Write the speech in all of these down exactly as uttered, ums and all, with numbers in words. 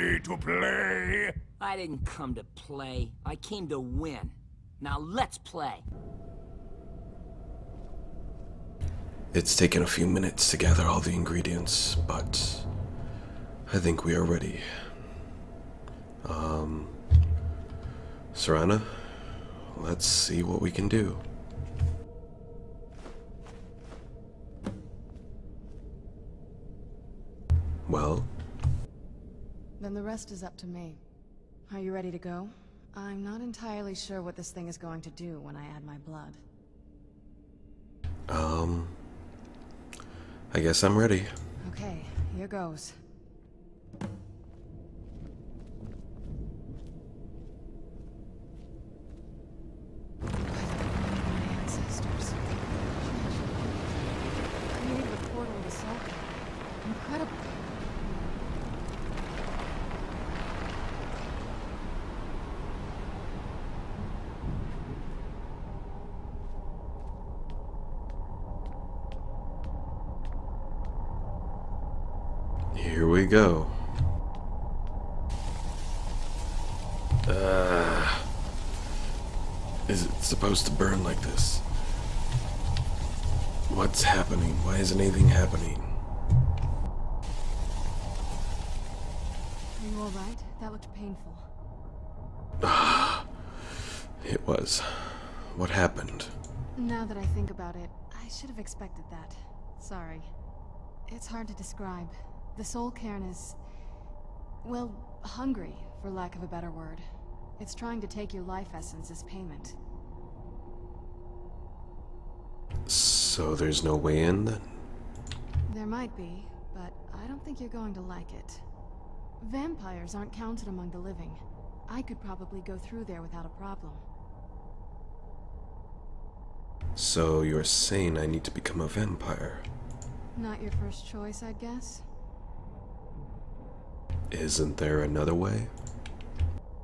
ready to play? I didn't come to play. I came to win. Now let's play. It's taken a few minutes to gather all the ingredients, but I think we are ready. Um, Serana, let's see what we can do. Well? Then the rest is up to me. Are you ready to go? I'm not entirely sure what this thing is going to do when I add my blood. Um... I guess I'm ready. Okay, here goes. Here we go. Uh, is it supposed to burn like this? What's happening? Why isn't anything happening? Are you alright? That looked painful. Ah, it was. What happened? Now that I think about it, I should have expected that. Sorry. It's hard to describe. The Soul Cairn is, well, hungry, for lack of a better word. It's trying to take your life essence as payment. So there's no way in, then? There might be, but I don't think you're going to like it. Vampires aren't counted among the living. I could probably go through there without a problem. So you're saying I need to become a vampire? Not your first choice, I'd guess. Isn't there another way?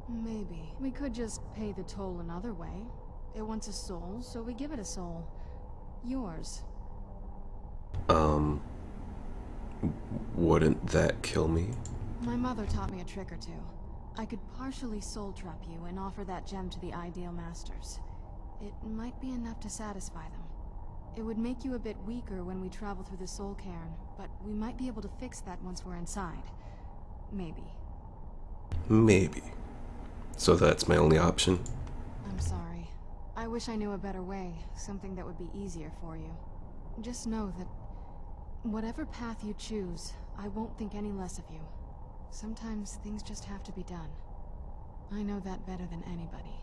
Maybe. We could just pay the toll another way. It wants a soul, so we give it a soul. Yours. Um... Wouldn't that kill me? My mother taught me a trick or two. I could partially soul trap you and offer that gem to the Ideal Masters. It might be enough to satisfy them. It would make you a bit weaker when we travel through the Soul Cairn, but we might be able to fix that once we're inside. Maybe. Maybe. So that's my only option? I'm sorry. I wish I knew a better way, something that would be easier for you. Just know that whatever path you choose, I won't think any less of you. Sometimes things just have to be done. I know that better than anybody.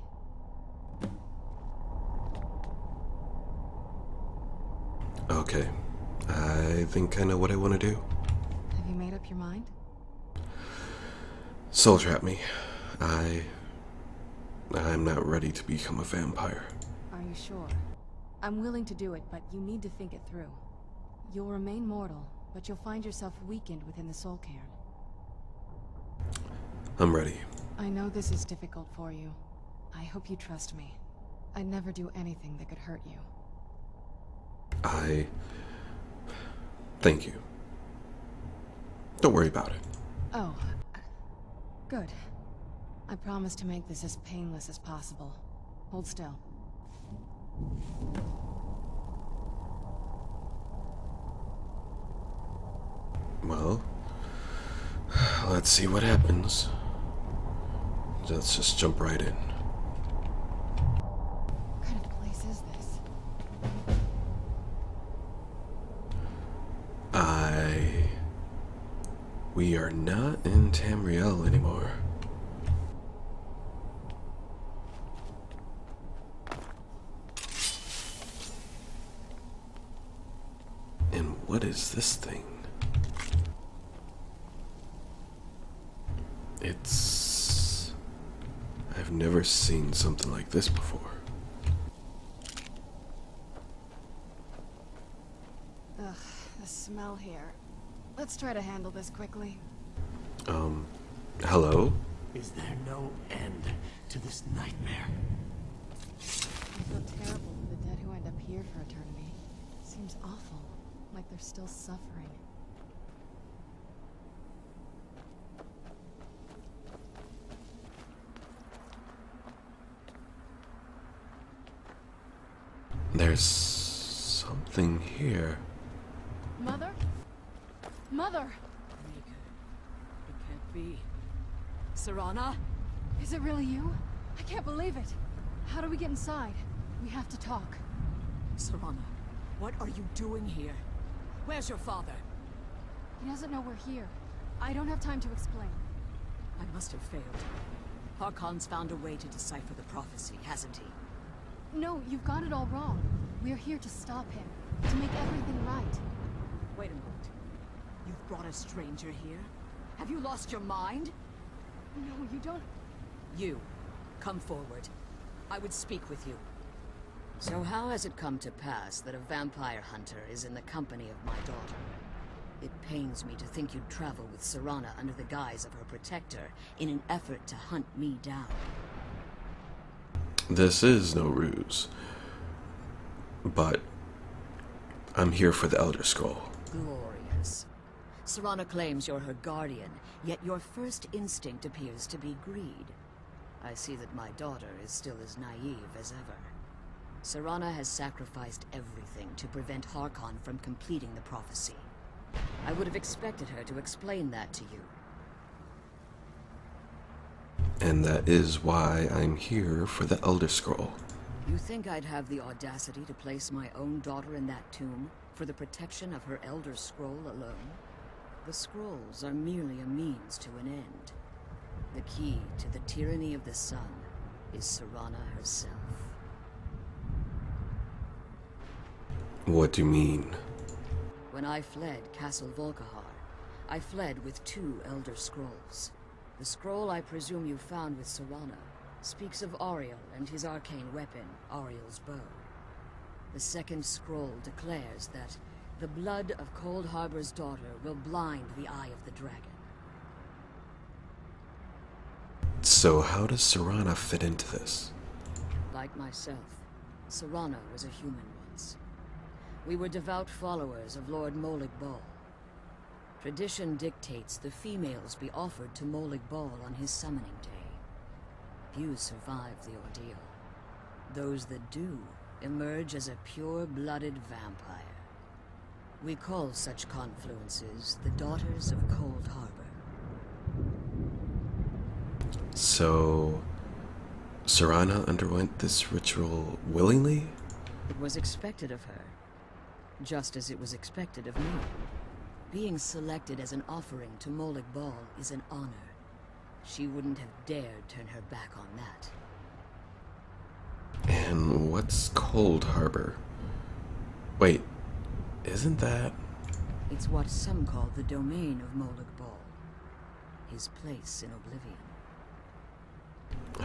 Okay. I think I know what I want to do. Have you made up your mind? Soul trap me. I... I'm not ready to become a vampire. Are you sure? I'm willing to do it, but you need to think it through. You'll remain mortal, but you'll find yourself weakened within the Soul Cairn. I'm ready. I know this is difficult for you. I hope you trust me. I'd never do anything that could hurt you. I... Thank you. Don't worry about it. Oh. Good. I promise to make this as painless as possible. Hold still. Well, let's see what happens. Let's just jump right in. What kind of place is this? I... We are not in Tamriel anymore. And what is this thing? It's... I've never seen something like this before. Ugh, the smell here. Let's try to handle this quickly. Um, hello? Is there no end to this nightmare? I feel terrible for the dead who end up here for eternity. It seems awful, like they're still suffering. There's something here. Mother? Mother! It can't be. Serana? Is it really you? I can't believe it. How do we get inside? We have to talk. Serana, what are you doing here? Where's your father? He doesn't know we're here. I don't have time to explain. I must have failed. Harkon's found a way to decipher the prophecy, hasn't he? No, you've got it all wrong. We're here to stop him, to make everything right. Wait a moment. You've brought a stranger here? Have you lost your mind? No, you don't... You, come forward. I would speak with you. So how has it come to pass that a vampire hunter is in the company of my daughter? It pains me to think you'd travel with Serana under the guise of her protector in an effort to hunt me down. This is no ruse, but I'm here for the Elder Scroll. Glorious. Serana claims you're her guardian, yet your first instinct appears to be greed. I see that my daughter is still as naive as ever. Serana has sacrificed everything to prevent Harkon from completing the prophecy. I would have expected her to explain that to you. And that is why I'm here for the Elder Scroll. You think I'd have the audacity to place my own daughter in that tomb for the protection of her Elder Scroll alone? The scrolls are merely a means to an end. The key to the tyranny of the sun is Serana herself. What do you mean? When I fled Castle Volcahar, I fled with two Elder Scrolls. The scroll I presume you found with Serana speaks of Auriel and his arcane weapon, Auriel's bow. The second scroll declares that the blood of Cold Harbor's daughter will blind the eye of the dragon. So how does Serana fit into this? Like myself, Serana was a human once. We were devout followers of Lord Molag Bal. Tradition dictates the females be offered to Molag Bal on his summoning day. Few survive the ordeal. Those that do emerge as a pure-blooded vampire. We call such confluences the Daughters of Cold Harbor. So... Serana underwent this ritual willingly? It was expected of her, just as it was expected of me. Being selected as an offering to Molag Bal is an honor. She wouldn't have dared turn her back on that. And what's Cold Harbor? Wait, isn't that... It's what some call the domain of Molag Bal. His place in Oblivion.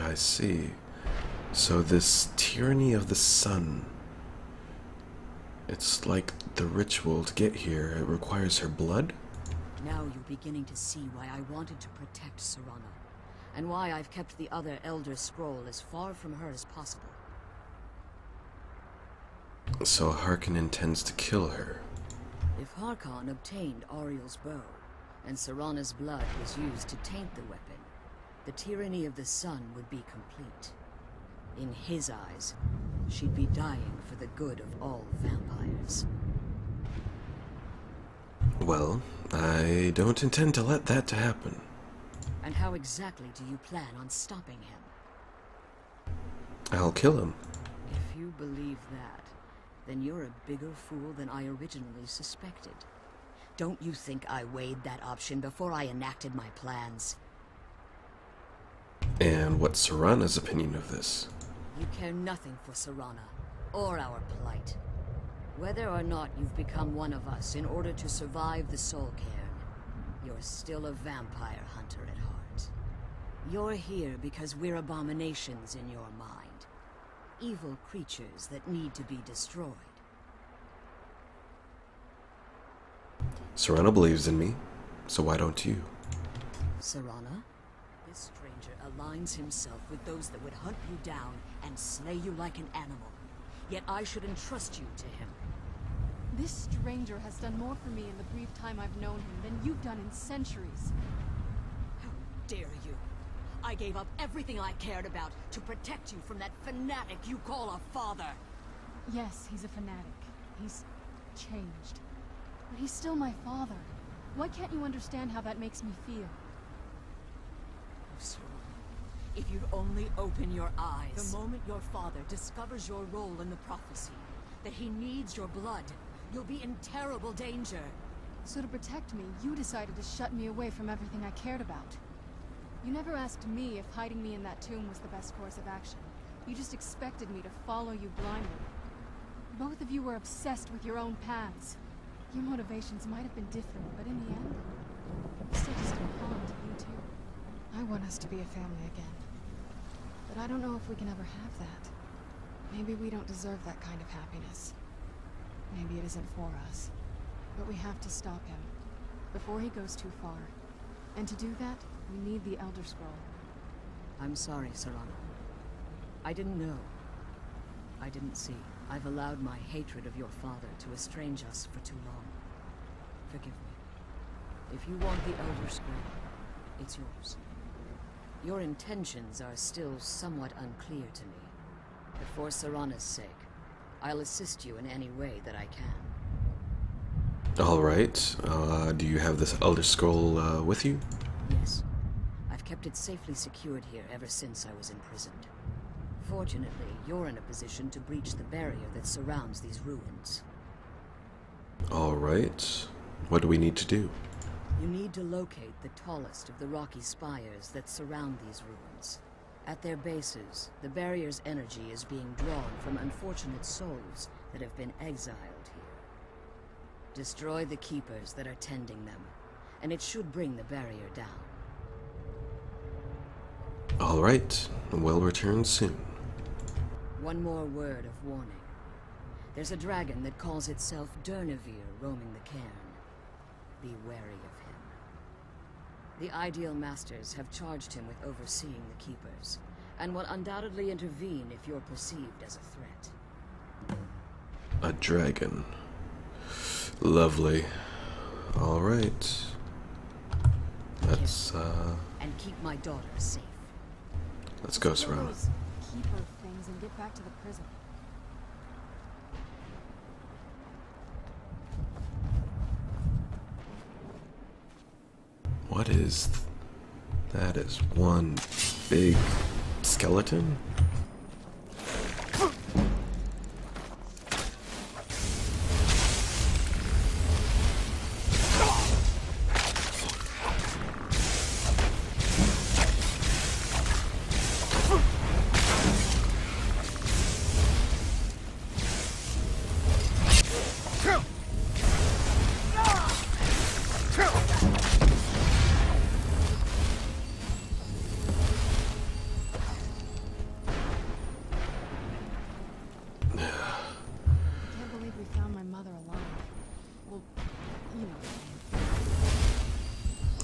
I see. So this tyranny of the sun... It's like the ritual to get here. It requires her blood? Now you're beginning to see why I wanted to protect Serana, and why I've kept the other Elder Scroll as far from her as possible. So Harkon intends to kill her. If Harkon obtained Auriel's bow, and Serana's blood was used to taint the weapon, the tyranny of the sun would be complete. In his eyes, she'd be dying for the good of all vampires. Well, I don't intend to let that to happen. And how exactly do you plan on stopping him? I'll kill him. If you believe that, then you're a bigger fool than I originally suspected. Don't you think I weighed that option before I enacted my plans? And what's Serana's opinion of this? You care nothing for Serana, or our plight. Whether or not you've become one of us in order to survive the Soul Cairn, you're still a vampire hunter at heart. You're here because we're abominations in your mind. Evil creatures that need to be destroyed. Serana believes in me, so why don't you? Serana? This stranger aligns himself with those that would hunt you down and slay you like an animal. Yet I should entrust you to him. This stranger has done more for me in the brief time I've known him than you've done in centuries. How dare you! I gave up everything I cared about to protect you from that fanatic you call a father. Yes, he's a fanatic. He's changed. But he's still my father. Why can't you understand how that makes me feel? Sir, if you'd only open your eyes. The moment your father discovers your role in the prophecy, that he needs your blood, you'll be in terrible danger. So to protect me, you decided to shut me away from everything I cared about. You never asked me if hiding me in that tomb was the best course of action. You just expected me to follow you blindly. Both of you were obsessed with your own paths. Your motivations might have been different, but in the end, you still just did harm to you two. I want us to be a family again. But I don't know if we can ever have that. Maybe we don't deserve that kind of happiness. Maybe it isn't for us. But we have to stop him, before he goes too far. And to do that, we need the Elder Scroll. I'm sorry, Serana. I didn't know. I didn't see. I've allowed my hatred of your father to estrange us for too long. Forgive me. If you want the Elder Scroll, it's yours. Your intentions are still somewhat unclear to me. But for Serana's sake, I'll assist you in any way that I can. Alright. Uh, do you have this Elder Scroll uh, with you? Yes. I've kept it safely secured here ever since I was imprisoned. Fortunately, you're in a position to breach the barrier that surrounds these ruins. Alright. What do we need to do? You need to locate the tallest of the rocky spires that surround these ruins. At their bases, the barrier's energy is being drawn from unfortunate souls that have been exiled here. Destroy the keepers that are tending them, and it should bring the barrier down. All right, we'll return soon. One more word of warning. There's a dragon that calls itself Durnehviir roaming the cairn. Be wary of him. The Ideal Masters have charged him with overseeing the keepers, and will undoubtedly intervene if you're perceived as a threat. A dragon. Lovely. All right. Let's, uh... And keep my daughter safe. Let's go, Serana. Keep her things and get back to the prison. What is th that? Is one big skeleton?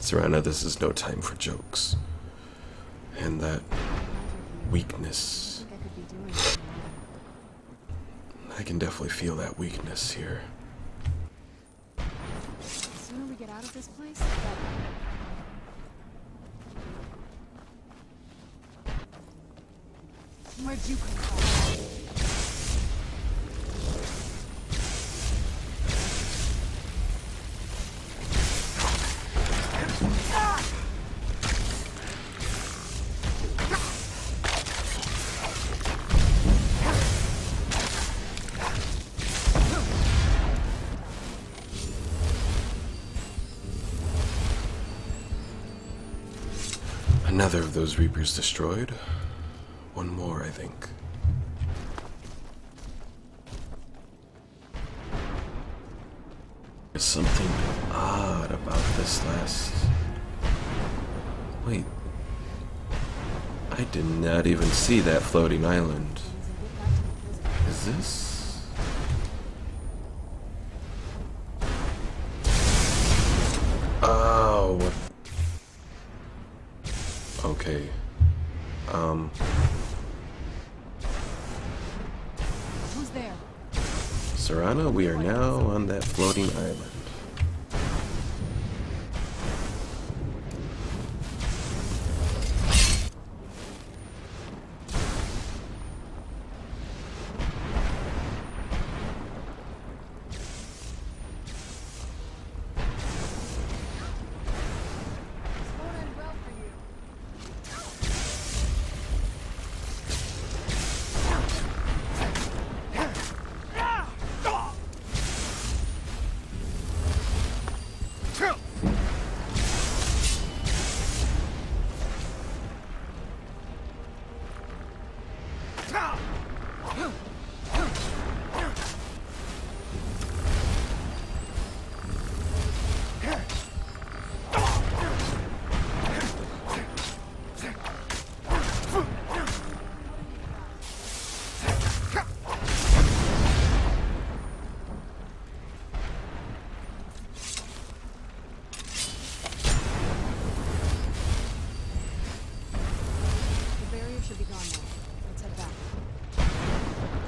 Serana, this is no time for jokes. And that weakness. I can definitely feel that weakness here. The sooner we get out of this place, the better. Where'd you come from? Another of those Reapers destroyed. One more, I think. There's something odd about this last... Wait. I did not even see that floating island. Is this... Okay, um... Who's there? Serana, we are now on that floating island.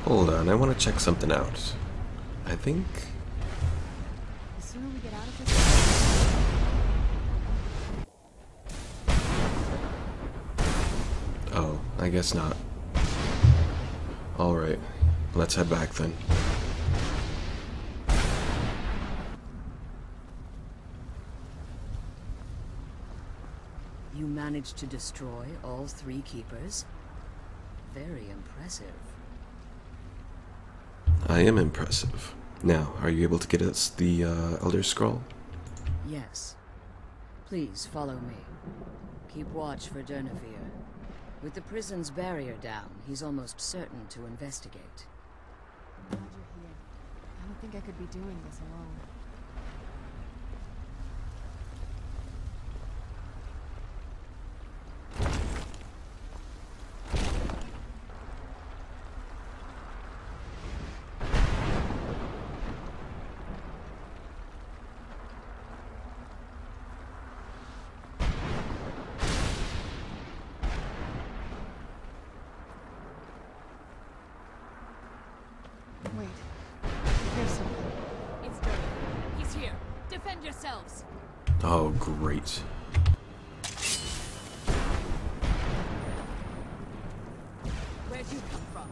Hold on, I want to check something out. I think... The sooner we get out of this... Oh, I guess not. Alright, let's head back then. You managed to destroy all three keepers? Very impressive. I am impressive. Now, are you able to get us the uh, Elder Scroll? Yes. Please follow me. Keep watch for Durnehviir. With the prison's barrier down, he's almost certain to investigate. I'm glad you're here. I don't think I could be doing this alone. Oh, great. Where'd you come from?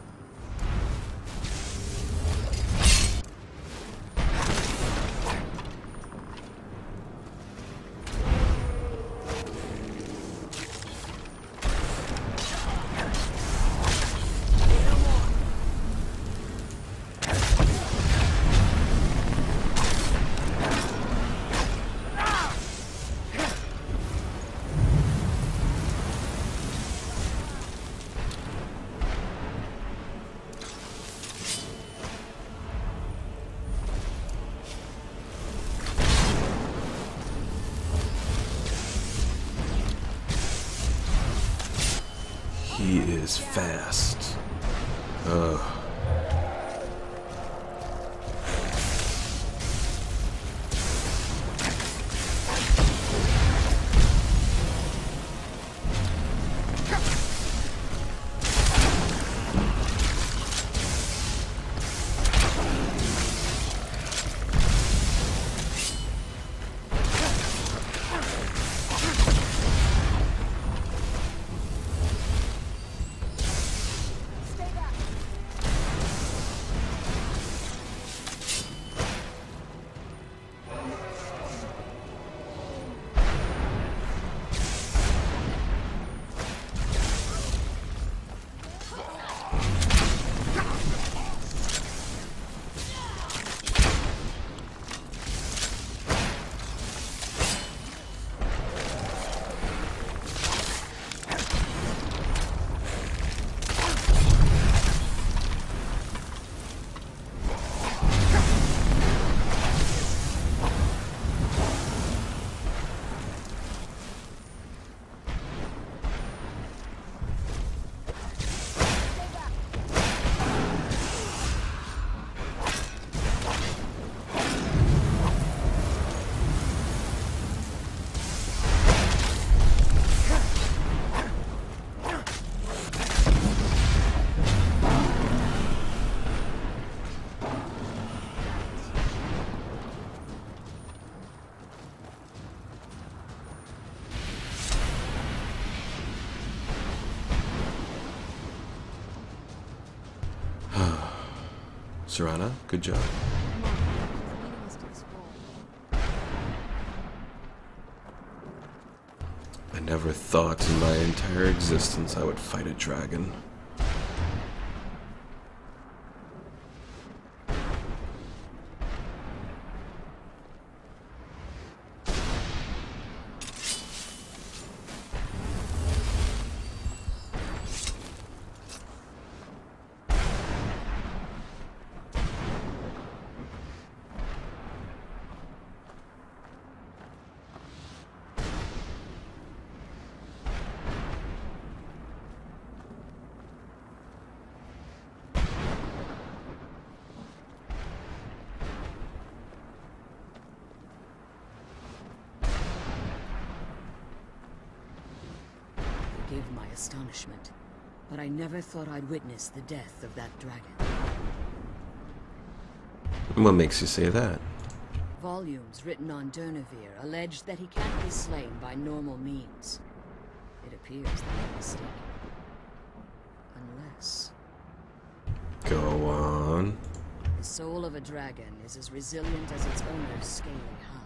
He is fast. Ugh. Serana, good job. I never thought in my entire existence I would fight a dragon. Forgive my astonishment, but I never thought I'd witness the death of that dragon. What makes you say that? Volumes written on Durnehviir allege that he can't be slain by normal means. It appears that I'm mistaken. Unless... Go on. The soul of a dragon is as resilient as its owner's scaly hide.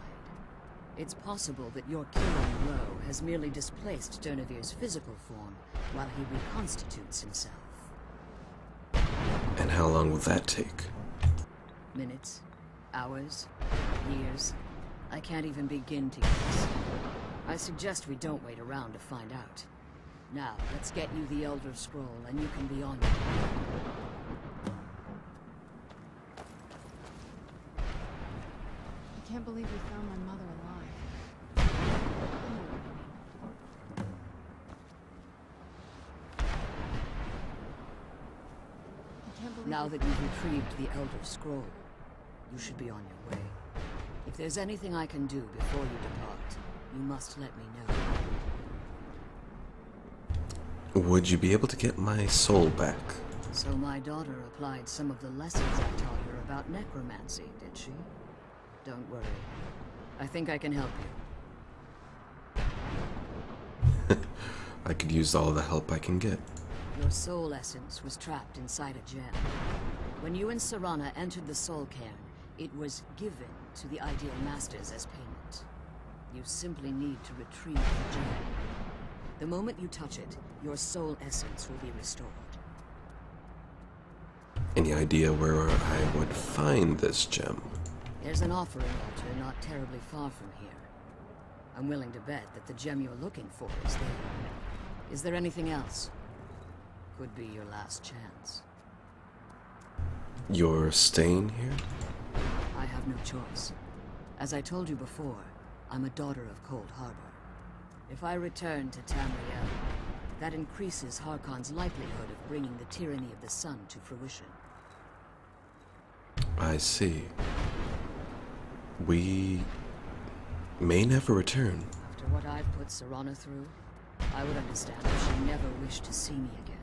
It's possible that your Kirin Lore has merely displaced Durnehviir's physical form while he reconstitutes himself. And how long will that take? Minutes, hours, years. I can't even begin to guess. I suggest we don't wait around to find out. Now, let's get you the Elder Scroll and you can be on your way. I can't believe we found my mother alive. I can't believe now that you've retrieved the Elder Scroll, you should be on your way. If there's anything I can do before you depart, you must let me know. Would you be able to get my soul back? So my daughter applied some of the lessons I taught her about necromancy, did she? Don't worry. I think I can help you. I could use all the help I can get. Your soul essence was trapped inside a gem. When you and Serana entered the Soul Cairn, it was given to the Ideal Masters as payment. You simply need to retrieve the gem. The moment you touch it, your soul essence will be restored. Any idea where I would find this gem? There's an offering altar not terribly far from here. I'm willing to bet that the gem you're looking for is there. Is there anything else? Could be your last chance. You're staying here? I have no choice. As I told you before, I'm a daughter of Cold Harbor. If I return to Tamriel, that increases Harkon's likelihood of bringing the tyranny of the sun to fruition. I see. We may never return. After what I've put Serana through, I would understand if she never wished to see me again.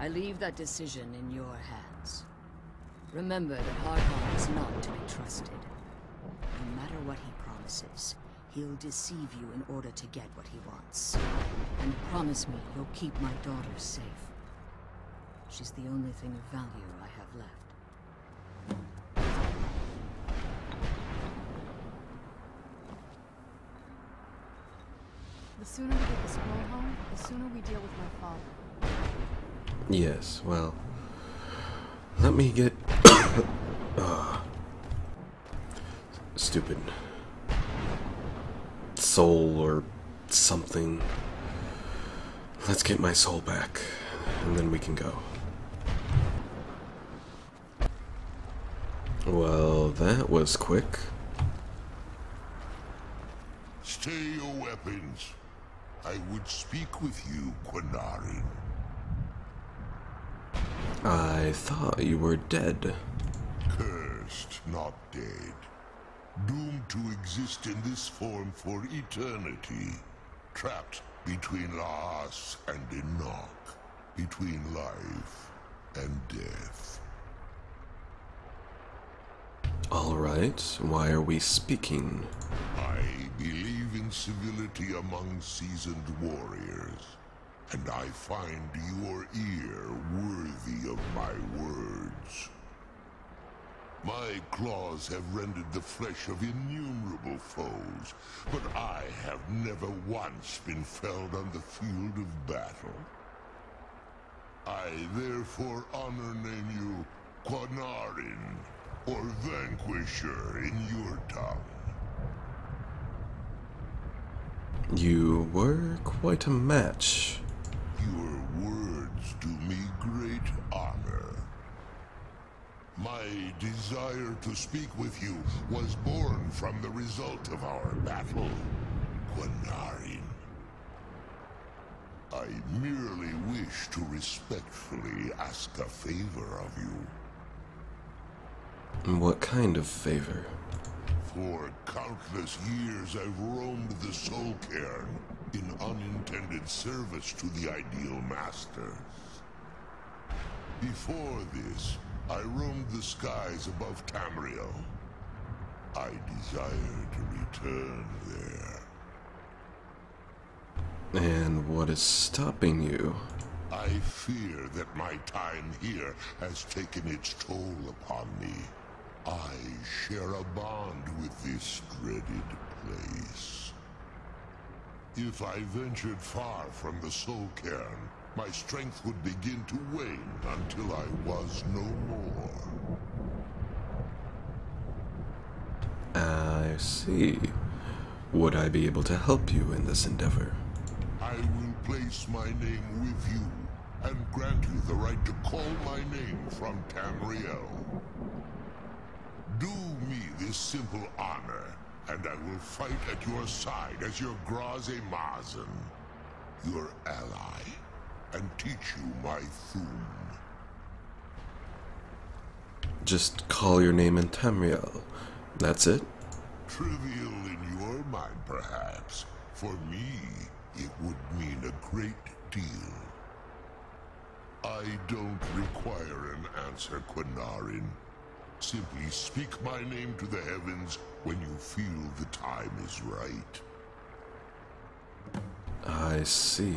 I leave that decision in your hands. Remember that Harkon is not to be trusted. No matter what he promises, he'll deceive you in order to get what he wants. And promise me you'll keep my daughter safe. She's the only thing of value I have left. The sooner we get the scroll home, the sooner we deal with my father. Yes, well... Let me get... uh, stupid... soul or something. Let's get my soul back, and then we can go. Well, that was quick. Stay your weapons. I would speak with you, Qahnaarin. I thought you were dead. Cursed, not dead. Doomed to exist in this form for eternity. Trapped between Laas and Enoch. Between life and death. Alright, why are we speaking? I believe in civility among seasoned warriors, and I find your ear worthy of my words. My claws have rendered the flesh of innumerable foes, but I have never once been felled on the field of battle. I therefore honor name you Qahnaarin, or Vanquisher in your tongue. You were quite a match. Your words do me great honor. My desire to speak with you was born from the result of our battle, Qahnaarin. I merely wish to respectfully ask a favor of you. What kind of favor? For countless years I've roamed the Soul Cairn in unintended service to the Ideal Masters. Before this, I roamed the skies above Tamriel. I desire to return there. And what is stopping you? I fear that my time here has taken its toll upon me. I share a bond with this dreaded place. If I ventured far from the Soul Cairn, my strength would begin to wane until I was no more. I see. Would I be able to help you in this endeavor? I will place my name with you and grant you the right to call my name from Tamriel. Do me this simple honor, and I will fight at your side as your Graze Mazen, your ally, and teach you my Thum. Just call your name in Tamriel. That's it? Trivial in your mind, perhaps. For me, it would mean a great deal. I don't require an answer, Qahnaarin. Simply speak my name to the heavens when you feel the time is right. I see.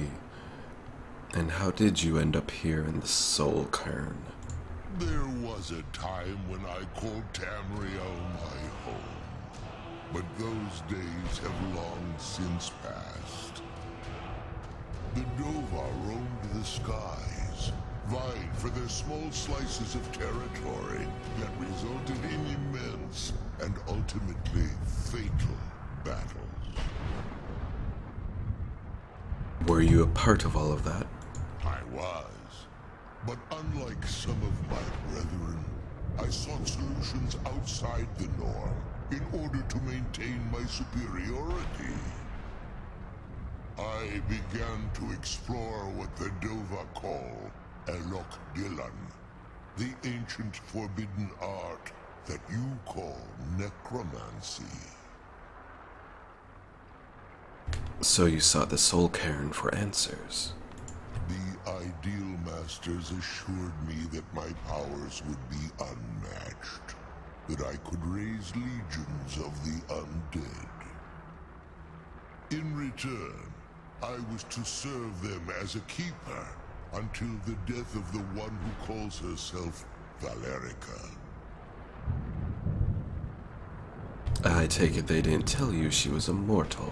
And how did you end up here in the Soul Cairn? There was a time when I called Tamriel my home, but those days have long since passed. The Dovah roamed the skies, vying for their small slices of territory that resulted in immense and ultimately fatal battles. Were you a part of all of that? I was. But unlike some of my brethren, I sought solutions outside the norm in order to maintain my superiority. I began to explore what the Dovah call Alok Dylan, the ancient forbidden art that you call necromancy. So you sought the Soul Cairn for answers? The Ideal Masters assured me that my powers would be unmatched, that I could raise legions of the undead. In return, I was to serve them as a keeper until the death of the one who calls herself Valerica. I take it they didn't tell you she was immortal.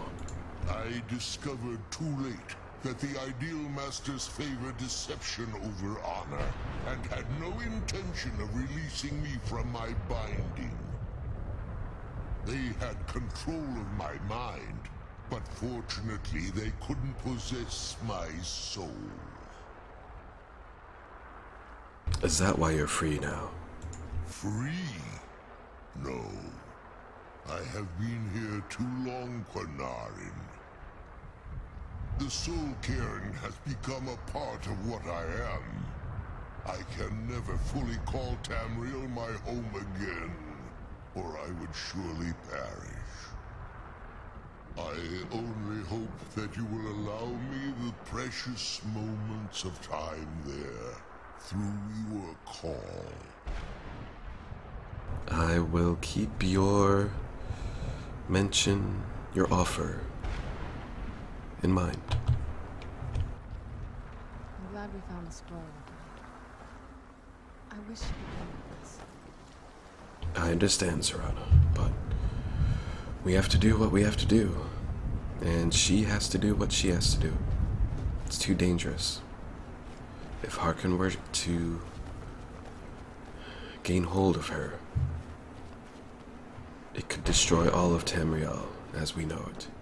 I discovered too late that the Ideal Masters favor deception over honor, and had no intention of releasing me from my binding. They had control of my mind, but fortunately they couldn't possess my soul. Is that why you're free now? Free? No. I have been here too long, Qahnaarin. The Soul Cairn has become a part of what I am. I can never fully call Tamriel my home again, or I would surely perish. I only hope that you will allow me the precious moments of time there, through your call. I will keep your mention, your offer, in mind. I'm glad we found a scroll. I wish you could come with us. I understand, Serana, but we have to do what we have to do. And she has to do what she has to do. It's too dangerous. If Harkon were to gain hold of her, it could destroy all of Tamriel as we know it.